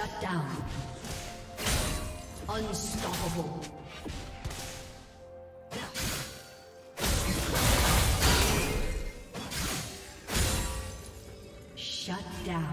Shut down. Unstoppable. Shut down.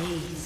Aced.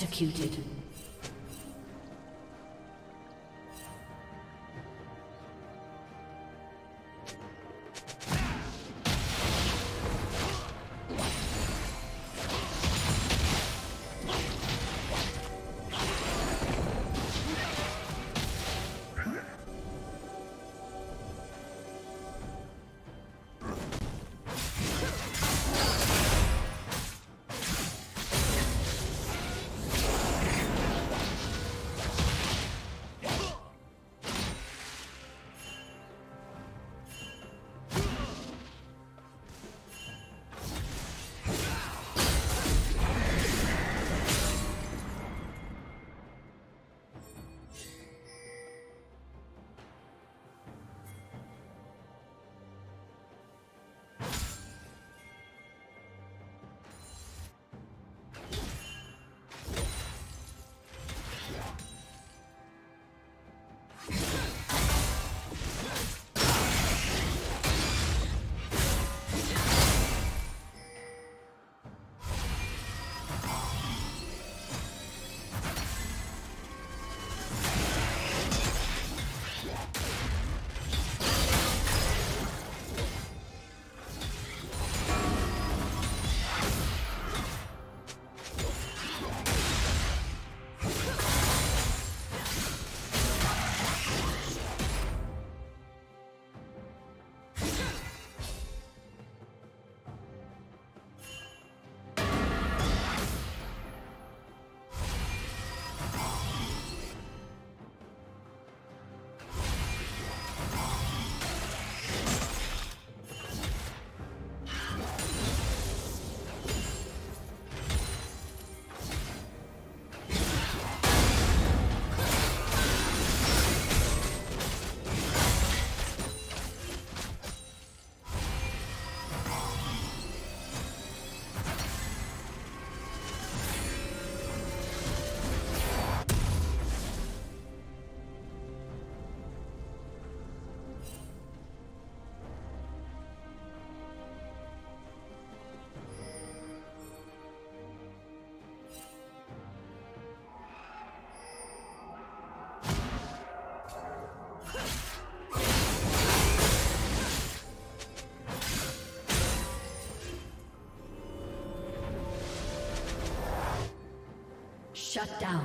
Executed. Shut down.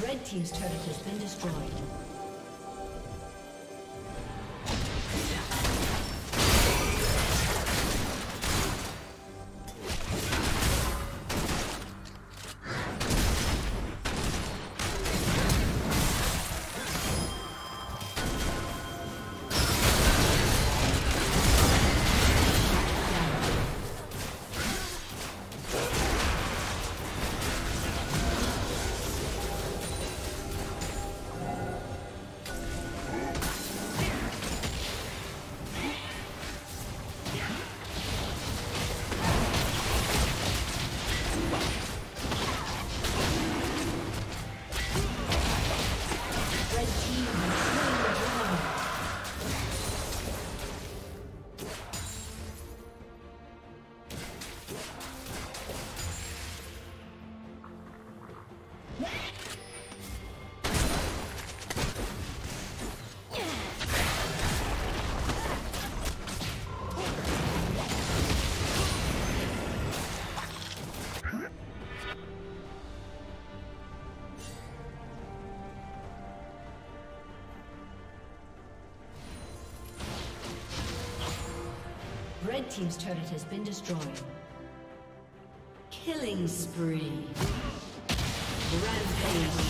Red Team's turret has been destroyed. Red Team's turret has been destroyed. Killing spree. Rampage.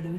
Blue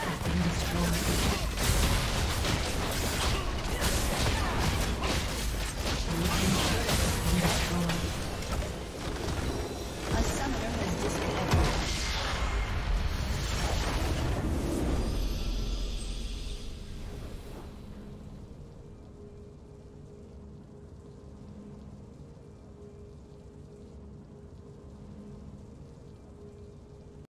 has been destroyed.